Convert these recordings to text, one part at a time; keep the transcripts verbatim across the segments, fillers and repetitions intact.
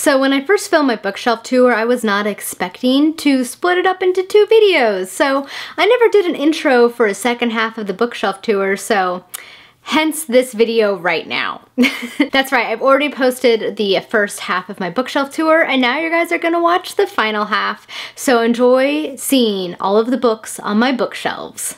So when I first filmed my bookshelf tour, I was not expecting to split it up into two videos. So I never did an intro for a second half of the bookshelf tour, so hence this video right now. That's right, I've already posted the first half of my bookshelf tour, and now you guys are gonna watch the final half. So enjoy seeing all of the books on my bookshelves.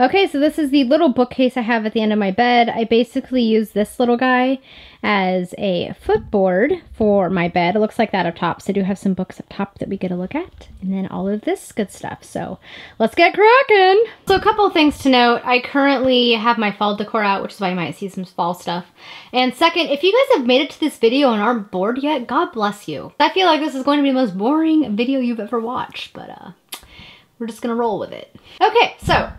Okay, so this is the little bookcase I have at the end of my bed. I basically use this little guy as a footboard for my bed. It looks like that up top, so I do have some books up top that we get a look at, and then all of this good stuff. So let's get cracking! So a couple of things to note. I currently have my fall decor out, which is why you might see some fall stuff. And second, if you guys have made it to this video and aren't bored yet, God bless you. I feel like this is going to be the most boring video you've ever watched, but uh, we're just gonna roll with it. Okay, so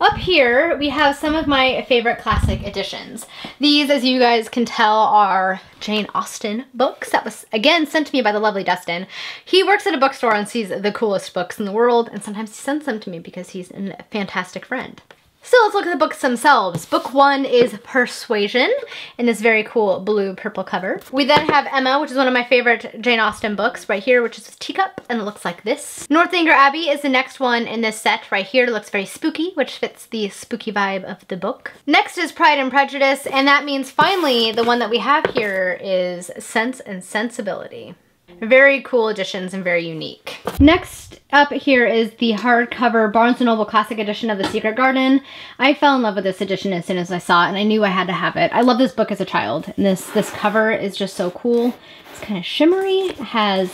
up here, we have some of my favorite classic editions. These, as you guys can tell, are Jane Austen books. That was, again, sent to me by the lovely Dustin. He works at a bookstore and sees the coolest books in the world, and sometimes he sends them to me because he's a fantastic friend. So let's look at the books themselves. Book one is Persuasion, in this very cool blue-purple cover. We then have Emma, which is one of my favorite Jane Austen books right here, which is a teacup, and it looks like this. Northanger Abbey is the next one in this set right here. It looks very spooky, which fits the spooky vibe of the book. Next is Pride and Prejudice, and that means finally the one that we have here is Sense and Sensibility. Very cool editions and very unique. Next up here is the hardcover Barnes and Noble Classic Edition of The Secret Garden. I fell in love with this edition as soon as I saw it, and I knew I had to have it. I love this book as a child, and this, this cover is just so cool. It's kind of shimmery, it has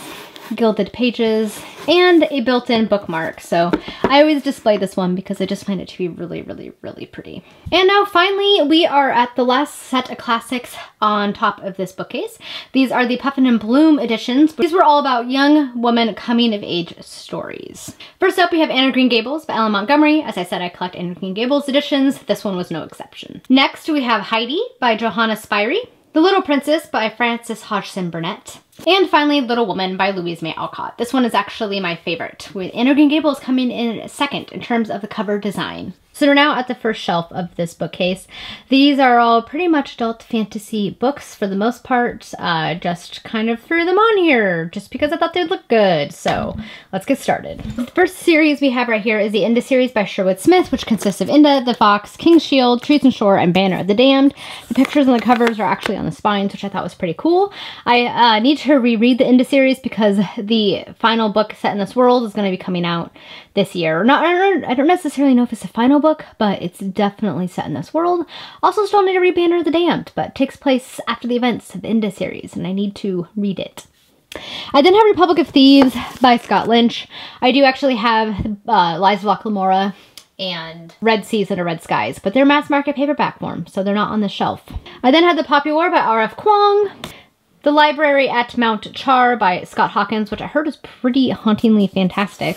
gilded pages, and a built-in bookmark. So I always display this one because I just find it to be really, really, really pretty. And now finally, we are at the last set of classics on top of this bookcase. These are the Puffin and Bloom editions. These were all about young woman coming of age stories. First up, we have Anne of Green Gables by L M Montgomery. As I said, I collect Anne of Green Gables editions. This one was no exception. Next, we have Heidi by Johanna Spyri. The Little Princess by Frances Hodgson Burnett. And finally, Little Woman by Louisa May Alcott. This one is actually my favorite, with Anne of Green Gables coming in second in terms of the cover design. So we're now at the first shelf of this bookcase. These are all pretty much adult fantasy books for the most part. Uh, just kind of threw them on here just because I thought they'd look good. So let's get started. The first series we have right here is the Inda series by Sherwood Smith, which consists of Inda, the Fox, King's Shield, Trees and Shore, and Banner of the Damned. The pictures on the covers are actually on the spines, which I thought was pretty cool. I uh, need to reread the Inda series because the final book set in this world is going to be coming out this year. Not, I don't necessarily know if it's the final book, Book, but it's definitely set in this world. Also still need to read Banner of the Damned, but it takes place after the events of the Inda series, and I need to read it. I then have Republic of Thieves by Scott Lynch. I do actually have uh, Lies of Locke Lamora and Red Seas Under Red Skies, but they're mass market paperback form, so they're not on the shelf. I then had The Popular by R F Kuang. The Library at Mount Char by Scott Hawkins, which I heard is pretty hauntingly fantastic.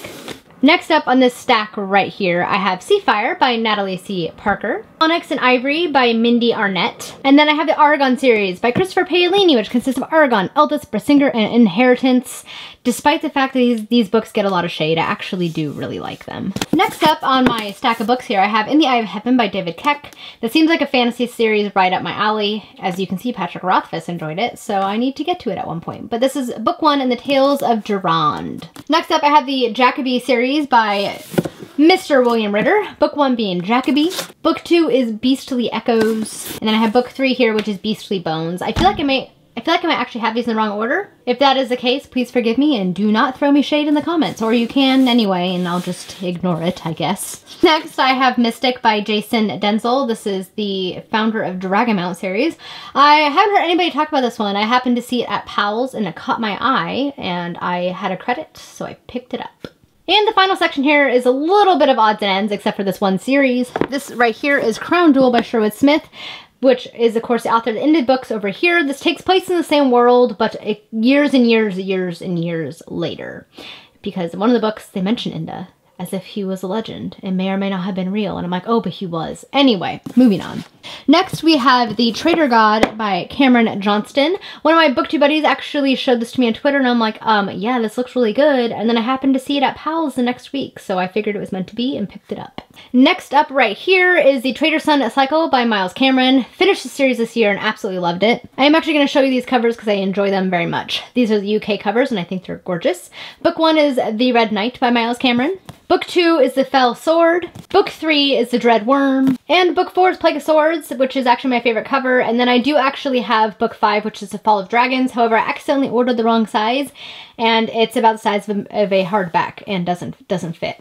Next up on this stack right here, I have Seafire by Natalie C. Parker, Onyx and Ivory by Mindy Arnett, and then I have the Aragon series by Christopher Paolini, which consists of Aragon, Eldest, Brisinger, and Inheritance. Despite the fact that these, these books get a lot of shade, I actually do really like them. Next up on my stack of books here, I have In the Eye of Heaven by David Keck. That seems like a fantasy series right up my alley. As you can see, Patrick Rothfuss enjoyed it, so I need to get to it at one point. But this is book one in the Tales of Durand. Next up, I have the Jacobi series by Mister William Ritter, book one being Jacobi. Book two is Beastly Echoes, and then I have book three here, which is Beastly Bones. I feel like I may, I feel like I might actually have these in the wrong order. If that is the case, please forgive me and do not throw me shade in the comments, or you can anyway, and I'll just ignore it, I guess. Next, I have Mystic by Jason Denzel. This is the founder of Dragonmount series. I haven't heard anybody talk about this one. I happened to see it at Powell's, and it caught my eye, and I had a credit, so I picked it up. And the final section here is a little bit of odds and ends, except for this one series. This right here is Crown Jewel by Sherwood Smith, which is, of course, the author of the Ended books over here. This takes place in the same world, but years and years, years and years later. Because in one of the books, they mention Inda. as if he was a legend. It may or may not have been real. And I'm like, oh, but he was. Anyway, moving on. Next, we have The Traitor God by Cameron Johnston. One of my BookTube buddies actually showed this to me on Twitter, and I'm like, um, yeah, this looks really good. And then I happened to see it at Powell's the next week, so I figured it was meant to be and picked it up. Next up right here is The Traitor Sun Cycle by Miles Cameron. Finished the series this year and absolutely loved it. I am actually going to show you these covers because I enjoy them very much. These are the U K covers, and I think they're gorgeous. Book one is The Red Knight by Miles Cameron. Book two is The Fell Sword. Book three is The Dread Worm. And book four is Plague of Swords, which is actually my favorite cover. And then I do actually have book five, which is The Fall of Dragons. However, I accidentally ordered the wrong size, and it's about the size of a, of a hardback and doesn't, doesn't fit.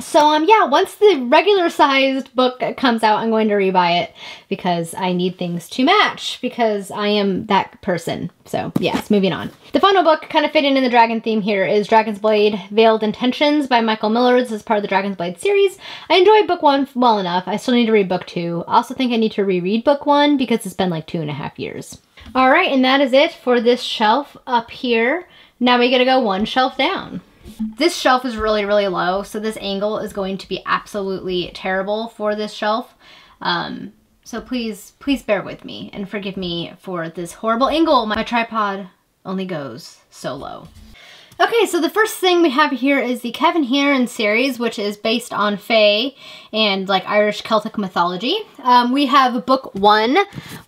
So um, yeah, once the regular sized book comes out, I'm going to rebuy it because I need things to match because I am that person. So yes, moving on. The final book kind of fitting in the dragon theme here is Dragon's Blade Veiled Intentions by Michael Millard. This is part of the Dragon's Blade series. I enjoyed book one well enough. I still need to read book two. I also think I need to reread book one because it's been like two and a half years. All right, and that is it for this shelf up here. Now we gotta go one shelf down. This shelf is really, really low, so this angle is going to be absolutely terrible for this shelf. Um, so please, please bear with me and forgive me for this horrible angle. My, my tripod only goes so low. Okay, so the first thing we have here is the Kevin Hearne series, which is based on Fae and like Irish Celtic mythology. Um, we have book one,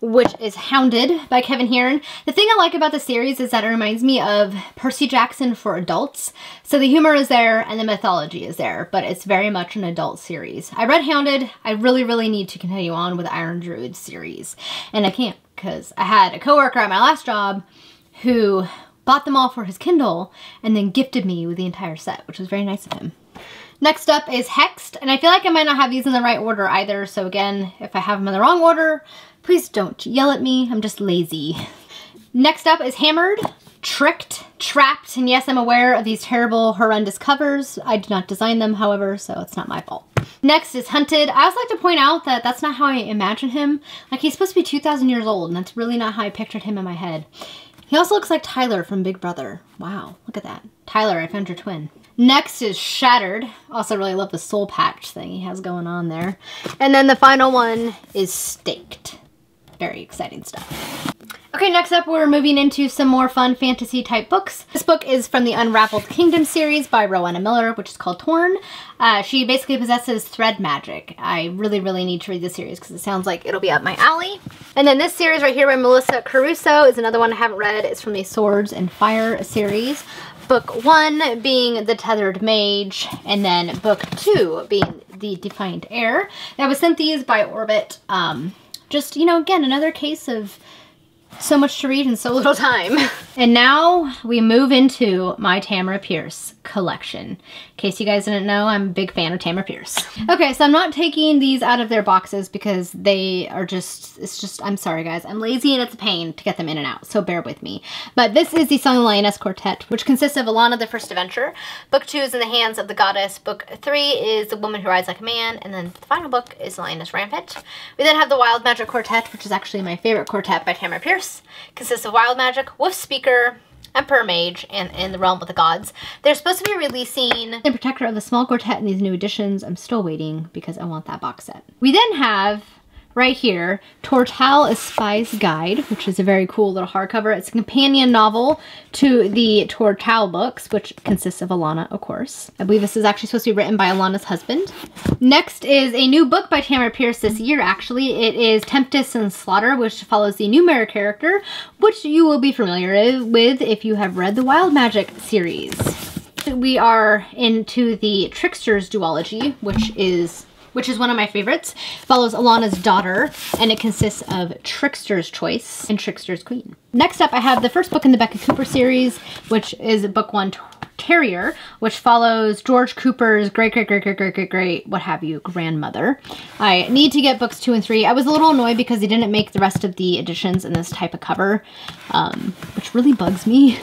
which is Hounded by Kevin Hearne. The thing I like about the series is that it reminds me of Percy Jackson for adults. So the humor is there and the mythology is there, but it's very much an adult series. I read Hounded. I really, really need to continue on with the Iron Druid series. And I can't because I had a coworker at my last job who bought them all for his Kindle, and then gifted me with the entire set, which was very nice of him. Next up is Hexed, and I feel like I might not have these in the right order either, so again, if I have them in the wrong order, please don't yell at me, I'm just lazy. Next up is Hammered, Tricked, Trapped, and yes, I'm aware of these terrible, horrendous covers. I did not design them, however, so it's not my fault. Next is Hunted. I also like to point out that that's not how I imagine him. Like, he's supposed to be two thousand years old, and that's really not how I pictured him in my head. He also looks like Tyler from Big Brother. Wow, look at that. Tyler, I found your twin. Next is Shattered. Also really love the soul patch thing he has going on there. And then the final one is Staked. Very exciting stuff. Okay, next up we're moving into some more fun fantasy type books. This book is from the Unraveled Kingdom series by Rowena Miller, which is called Torn. Uh, she basically possesses thread magic. I really, really need to read this series because it sounds like it'll be up my alley. And then this series right here by Melissa Caruso is another one I haven't read. It's from the Swords and Fire series. Book one being The Tethered Mage, and then book two being The Defiant Heir. That was sent these by Orbit. Um, just, you know, again, another case of so much to read in so little time. And now we move into my Tamora Pierce collection. In case you guys didn't know, I'm a big fan of Tamora Pierce. Okay, so I'm not taking these out of their boxes because they are just, it's just, I'm sorry guys, I'm lazy and it's a pain to get them in and out, so bear with me. But this is the Song of the Lioness Quartet, which consists of Alana the First Adventure. Book two is In the Hands of the Goddess. Book three is The Woman Who Rides Like a Man. And then the final book is Lioness Rampant. We then have the Wild Magic Quartet, which is actually my favorite quartet by Tamora Pierce. Consists of Wild Magic, Wolf Speaker, Emperor Mage, and In the Realm of the Gods. They're supposed to be releasing The Protector of the Small Quartet in these new editions. I'm still waiting because I want that box set. We then have right here Tortal, A Spy's Guide, which is a very cool little hardcover. It's a companion novel to the Tortal books, which consists of Alana, of course. I believe this is actually supposed to be written by Alana's husband. Next is a new book by Tamora Pierce this year, actually. It is Tempest and Slaughter, which follows the Numera character, which you will be familiar with if you have read the Wild Magic series. We are into the Tricksters duology, which is which is one of my favorites. Follows Alana's daughter, and it consists of Trickster's Choice and Trickster's Queen. Next up, I have the first book in the Becca Cooper series, which is book one, Terrier, which follows George Cooper's great, great, great, great, great, great, great, what have you, grandmother. I need to get books two and three. I was a little annoyed because they didn't make the rest of the editions in this type of cover, um, which really bugs me.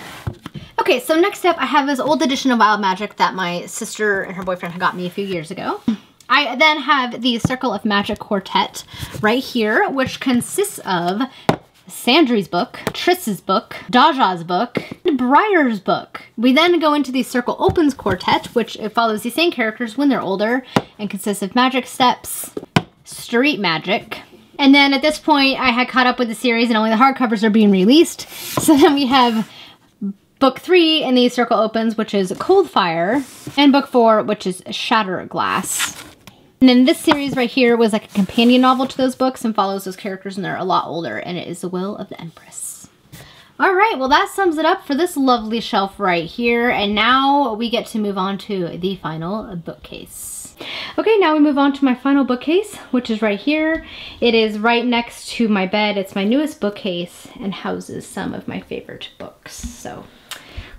Okay, so next up, I have this old edition of Wild Magic that my sister and her boyfriend had got me a few years ago. I then have the Circle of Magic Quartet right here, which consists of Sandry's book, Triss's book, Daja's book, and Briar's book. We then go into the Circle Opens Quartet, which it follows the same characters when they're older and consists of magic steps, street magic. And then at this point, I had caught up with the series and only the hardcovers are being released. So then we have book three in the Circle Opens, which is Cold Fire, and book four, which is Shatter Glass. And then this series right here was like a companion novel to those books and follows those characters and they're a lot older, and it is The Will of the Empress. All right, well that sums it up for this lovely shelf right here, and now we get to move on to the final bookcase. Okay, now we move on to my final bookcase, which is right here. It is right next to my bed. It's my newest bookcase and houses some of my favorite books, so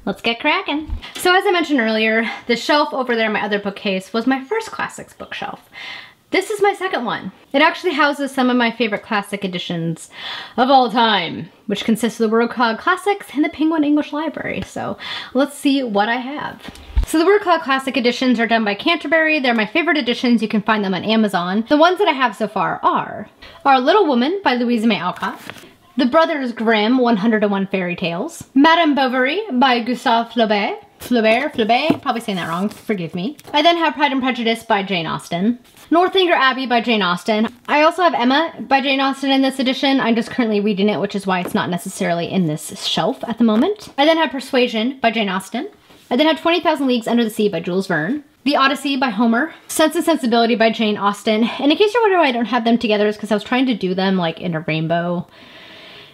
let's get cracking. So as I mentioned earlier, the shelf over there, my other bookcase, was my first classics bookshelf. This is my second one. It actually houses some of my favorite classic editions of all time, which consists of the Word Cloud Classics and the Penguin English Library. So let's see what I have. So the Word Cloud Classic editions are done by Canterbury. They're my favorite editions. You can find them on Amazon. The ones that I have so far are Our Little Woman by Louisa May Alcott, The Brothers Grimm, one hundred and one Fairy Tales, Madame Bovary by Gustave Flaubert, Flaubert, Flaubert, probably saying that wrong, forgive me. I then have Pride and Prejudice by Jane Austen, Northanger Abbey by Jane Austen. I also have Emma by Jane Austen in this edition. I'm just currently reading it, which is why it's not necessarily in this shelf at the moment. I then have Persuasion by Jane Austen. I then have twenty thousand Leagues Under the Sea by Jules Verne, The Odyssey by Homer, Sense and Sensibility by Jane Austen. And in case you're wondering why I don't have them together, is because I was trying to do them like in a rainbow.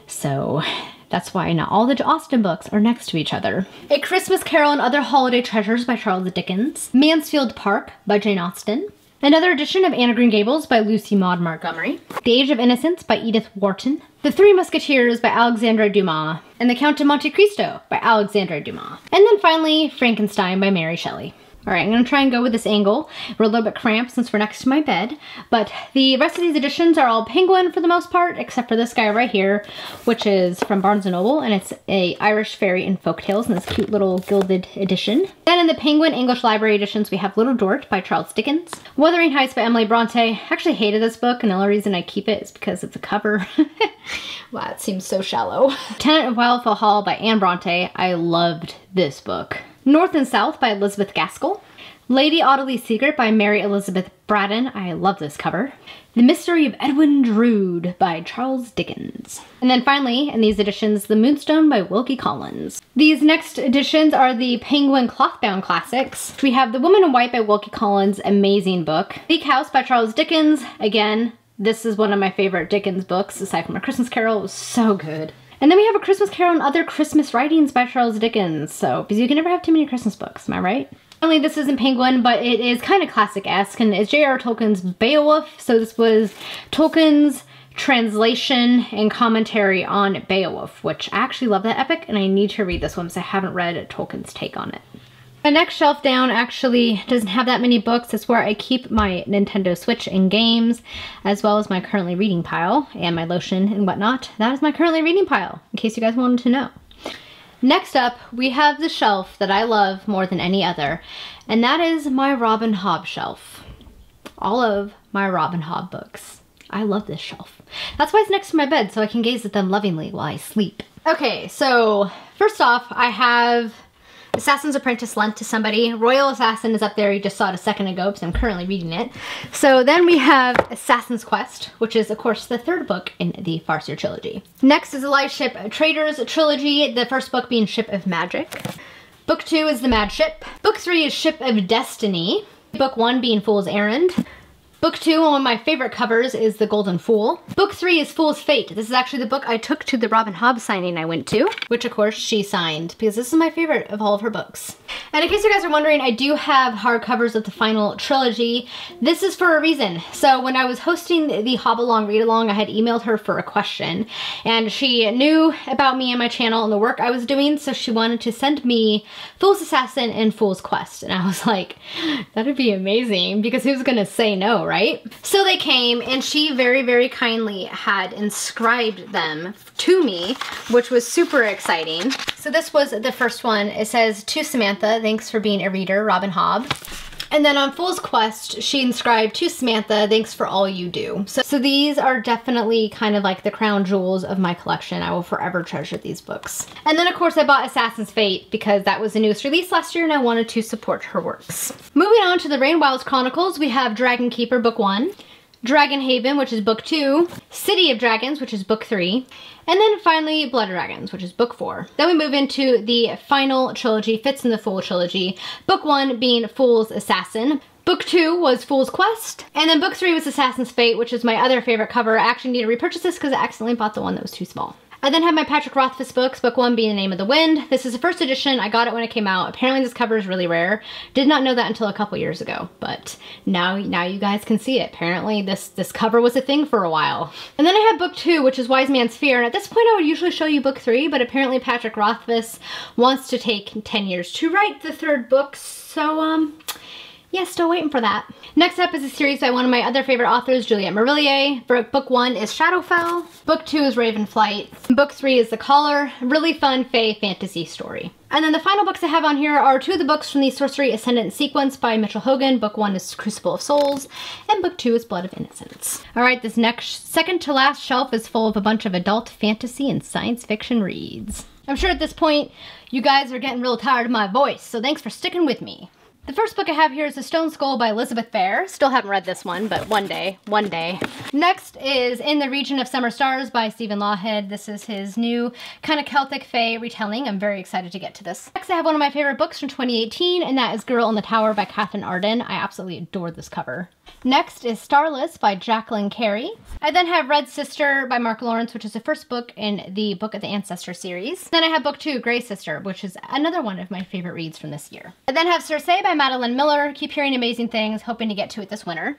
So that's why not all the Austen books are next to each other. A Christmas Carol and Other Holiday Treasures by Charles Dickens, Mansfield Park by Jane Austen, another edition of Anne of Green Gables by Lucy Maud Montgomery, The Age of Innocence by Edith Wharton, The Three Musketeers by Alexandre Dumas, and The Count of Monte Cristo by Alexandre Dumas. And then finally, Frankenstein by Mary Shelley. All right, I'm gonna try and go with this angle. We're a little bit cramped since we're next to my bed, but the rest of these editions are all Penguin for the most part, except for this guy right here, which is from Barnes and Noble, and it's a Irish Fairy and Folk Tales in this cute little gilded edition. Then in the Penguin English Library editions, we have Little Dorrit by Charles Dickens, Wuthering Heights by Emily Bronte. I actually hated this book, and the only reason I keep it is because it's a cover. Wow, it seems so shallow. Tenant of Wildfell Hall by Anne Bronte. I loved this book. North and South by Elizabeth Gaskell, Lady Audley Seagert by Mary Elizabeth Braddon. I love this cover. The Mystery of Edwin Drood by Charles Dickens. And then finally, in these editions, The Moonstone by Wilkie Collins. These next editions are the Penguin Clothbound Classics. We have The Woman in White by Wilkie Collins, amazing book. Bleak House by Charles Dickens. Again, this is one of my favorite Dickens books, aside from A Christmas Carol. It was so good. And then we have A Christmas Carol and Other Christmas Writings by Charles Dickens. So, because you can never have too many Christmas books, am I right? Only this isn't Penguin, but it is kind of classic-esque, and it's J R R Tolkien's Beowulf. So this was Tolkien's translation and commentary on Beowulf, which I actually love that epic, and I need to read this one because I haven't read Tolkien's take on it. My next shelf down actually doesn't have that many books. It's where I keep my Nintendo Switch and games, as well as my currently reading pile and my lotion and whatnot. That is my currently reading pile, in case you guys wanted to know. Next up, we have the shelf that I love more than any other, and that is my Robin Hobb shelf. All of my Robin Hobb books. I love this shelf. That's why it's next to my bed, so I can gaze at them lovingly while I sleep. Okay, so first off, I have Assassin's Apprentice lent to somebody. Royal Assassin is up there. You just saw it a second ago because I'm currently reading it. So then we have Assassin's Quest, which is, of course, the third book in the Farseer trilogy. Next is the Lightship Traders trilogy, the first book being Ship of Magic. Book two is The Mad Ship. Book three is Ship of Destiny. Book one being Fool's Errand. Book two, one of my favorite covers, is The Golden Fool. Book three is Fool's Fate. This is actually the book I took to the Robin Hobb signing I went to, which of course she signed, because this is my favorite of all of her books. And in case you guys are wondering, I do have hardcovers of the final trilogy. This is for a reason. So when I was hosting the Hobbalong read-along, I had emailed her for a question, and she knew about me and my channel and the work I was doing, so she wanted to send me Fool's Assassin and Fool's Quest. And I was like, that'd be amazing, because who's gonna say no, right? Right? So they came, and she very, very kindly had inscribed them to me, which was super exciting. So this was the first one. It says, "To Samantha, thanks for being a reader, Robin Hobb." And then on Fool's Quest, she inscribed to Samantha, "Thanks for all you do." So, so these are definitely kind of like the crown jewels of my collection. I will forever treasure these books. And then of course I bought Assassin's Fate because that was the newest release last year and I wanted to support her works. Moving on to the Rain Wilds Chronicles, we have Dragon Keeper book one, Dragon Haven, which is book two, City of Dragons, which is book three, and then finally Blood Dragons, which is book four. Then we move into the final trilogy, Fits in the Fool trilogy, book one being Fool's Assassin, book two was Fool's Quest, and then book three was Assassin's Fate, which is my other favorite cover. I actually need to repurchase this because I accidentally bought the one that was too small. I then have my Patrick Rothfuss books, book one being The Name of the Wind. This is the first edition. I got it when it came out. Apparently this cover is really rare. Did not know that until a couple years ago, but now, now you guys can see it. Apparently this, this cover was a thing for a while. And then I have book two, which is Wise Man's Fear. And at this point I would usually show you book three, but apparently Patrick Rothfuss wants to take ten years to write the third book. So, um, yeah, still waiting for that. Next up is a series by one of my other favorite authors, Juliette Marillier. Book one is Shadowfell. Book two is Ravenflight. Book three is The Caller. Really fun fae fantasy story. And then the final books I have on here are two of the books from the Sorcery Ascendant sequence by Mitchell Hogan. Book one is Crucible of Souls, and book two is Blood of Innocence. All right, this next, second to last shelf is full of a bunch of adult fantasy and science fiction reads. I'm sure at this point, you guys are getting real tired of my voice, so thanks for sticking with me. The first book I have here is The Stone Skull by Elizabeth Fair. Still haven't read this one, but one day, one day. Next is In the Region of Summer Stars by Stephen Lawhead. This is his new kind of Celtic fae retelling. I'm very excited to get to this. Next I have one of my favorite books from twenty eighteen, and that is Girl in the Tower by Katherine Arden. I absolutely adore this cover. Next is Starless by Jacqueline Carey. I then have Red Sister by Mark Lawrence, which is the first book in the Book of the Ancestor series. Then I have book two, Grey Sister, which is another one of my favorite reads from this year. I then have Circe by Madeline Miller. Keep hearing amazing things, hoping to get to it this winter.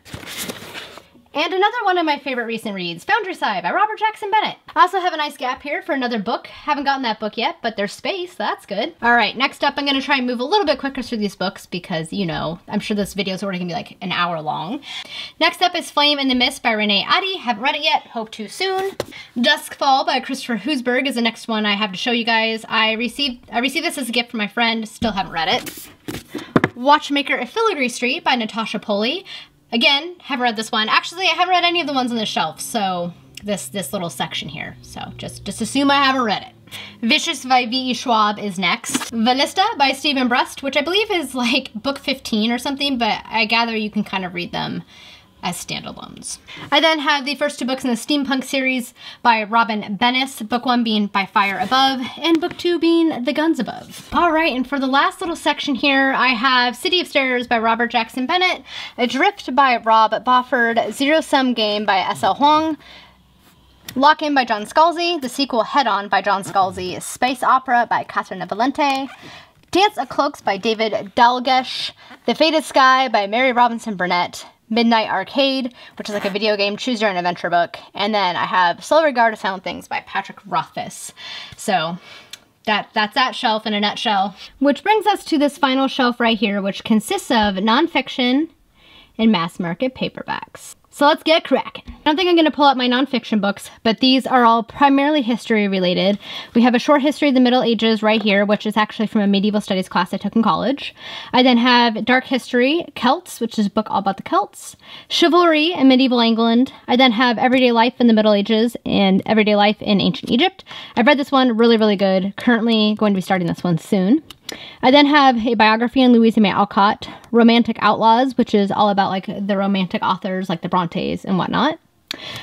And another one of my favorite recent reads, Foundryside by Robert Jackson Bennett. I also have a nice gap here for another book. Haven't gotten that book yet, but there's space, so that's good. All right, next up, I'm gonna try and move a little bit quicker through these books because, you know, I'm sure this video is already gonna be like an hour long. Next up is Flame in the Mist by Renee Addy. Haven't read it yet, hope to soon. Duskfall by Christopher Hoosberg is the next one I have to show you guys. I received, I received this as a gift from my friend, still haven't read it. Watchmaker at Filigree Street by Natasha Poley. Again, haven't read this one. Actually, I haven't read any of the ones on the shelf, so this this little section here. So just, just assume I haven't read it. Vicious by V E Schwab is next. Valista by Stephen Brust, which I believe is like book fifteen or something, but I gather you can kind of read them as standalones. I then have the first two books in the Steampunk series by Robin Bennis, book one being By Fire Above, and book two being The Guns Above. All right, and for the last little section here, I have City of Stairs by Robert Jackson Bennett, Adrift by Rob Bofford, Zero Sum Game by S L Huang, Lock In by John Scalzi, the sequel Head On by John Scalzi, Space Opera by Catherine Valente, Dance of Cloaks by David Dalgesh, The Faded Sky by Mary Robinson Burnett, Midnight Arcade, which is like a video game, choose your own adventure book. And then I have Slow Regard of Silent Things by Patrick Rothfuss. So that, that's that shelf in a nutshell. Which brings us to this final shelf right here, which consists of nonfiction and mass market paperbacks. So let's get cracking. I don't think I'm gonna pull up my nonfiction books, but these are all primarily history related. We have a short history of the Middle Ages right here, which is actually from a medieval studies class I took in college. I then have Dark History, Celts, which is a book all about the Celts, Chivalry in Medieval England. I then have Everyday Life in the Middle Ages and Everyday Life in Ancient Egypt. I've read this one, really, really good. Currently going to be starting this one soon. I then have a biography on Louisa May Alcott, Romantic Outlaws, which is all about like the romantic authors like the Brontes and whatnot.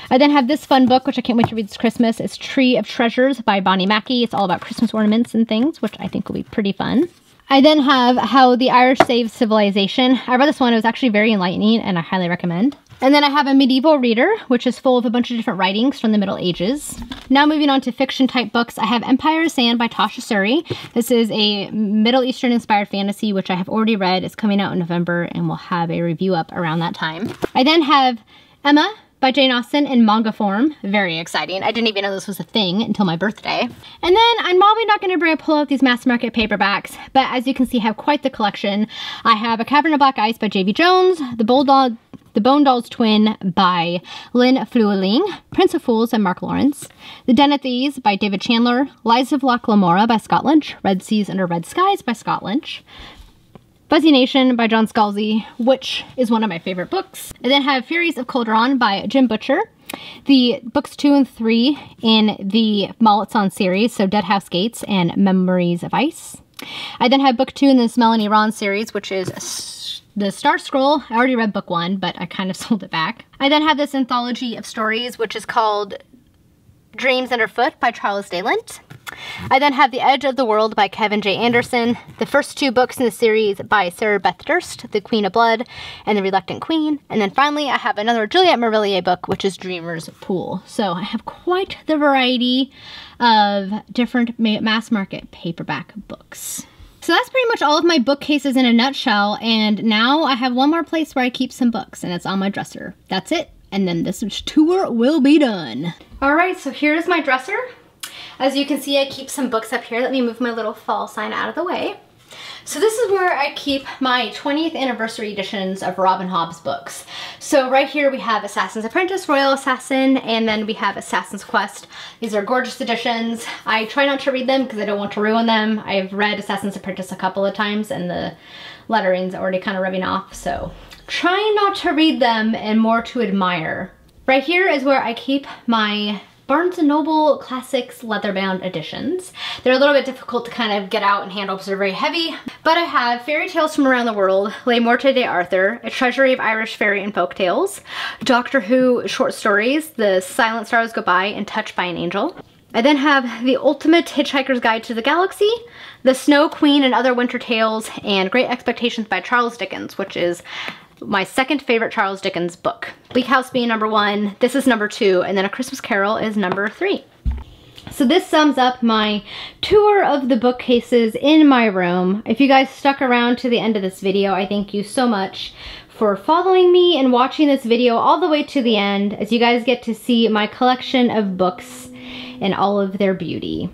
I then have this fun book, which I can't wait to read this Christmas. It's Tree of Treasures by Bonnie Mackey. It's all about Christmas ornaments and things, which I think will be pretty fun. I then have How the Irish Saved Civilization. I read this one. It was actually very enlightening and I highly recommend. And then I have a medieval reader, which is full of a bunch of different writings from the Middle Ages. Now moving on to fiction type books, I have Empire of Sand by Tasha Suri. This is a Middle Eastern inspired fantasy, which I have already read. It's coming out in November and we'll have a review up around that time. I then have Emma by Jane Austen in manga form. Very exciting. I didn't even know this was a thing until my birthday. And then I'm probably not going to pull out these mass market paperbacks, but as you can see, I have quite the collection. I have A Cavern of Black Ice by J V Jones, The Bulldog, The Bone Doll's Twin by Lynn Flueling, Prince of Fools by Mark Lawrence, The Den of Thieves by David Chandler, Lies of Loch Lamora by Scott Lynch, Red Seas Under Red Skies by Scott Lynch, Fuzzy Nation by John Scalzi, which is one of my favorite books. I then have Furies of Calderon by Jim Butcher. The books two and three in the Molletson series, so Dead House Gates and Memories of Ice. I then have book two in this Melanie Ron series, which is The Star Scroll. I already read book one, but I kind of sold it back. I then have this anthology of stories, which is called Dreams Underfoot by Charles Dayland. I then have The Edge of the World by Kevin J. Anderson. The first two books in the series by Sarah Beth Durst, The Queen of Blood and The Reluctant Queen. And then finally, I have another Juliette Marillier book, which is Dreamer's Pool. So I have quite the variety of different mass market paperback books. So that's pretty much all of my bookcases in a nutshell. And now I have one more place where I keep some books, and it's on my dresser. That's it. And then this tour will be done. All right, so here's my dresser. As you can see, I keep some books up here. Let me move my little fall sign out of the way. So this is where I keep my twentieth anniversary editions of Robin Hobb's books. So right here we have Assassin's Apprentice, Royal Assassin, and then we have Assassin's Quest. These are gorgeous editions. I try not to read them because I don't want to ruin them. I've read Assassin's Apprentice a couple of times and the lettering's already kind of rubbing off, so trying not to read them and more to admire. Right here is where I keep my Barnes and Noble Classics leather-bound editions. They're a little bit difficult to kind of get out and handle because they're very heavy, but I have Fairy Tales from Around the World, Les Morte de Arthur, A Treasury of Irish Fairy and Folk Tales, Doctor Who short stories, The Silent Stars Go By and Touched by an Angel. I then have The Ultimate Hitchhiker's Guide to the Galaxy, The Snow Queen and Other Winter Tales, and Great Expectations by Charles Dickens, which is my second favorite Charles Dickens book. Bleak House being number one, this is number two, and then A Christmas Carol is number three. So this sums up my tour of the bookcases in my room. If you guys stuck around to the end of this video, I thank you so much for following me and watching this video all the way to the end, as you guys get to see my collection of books and all of their beauty.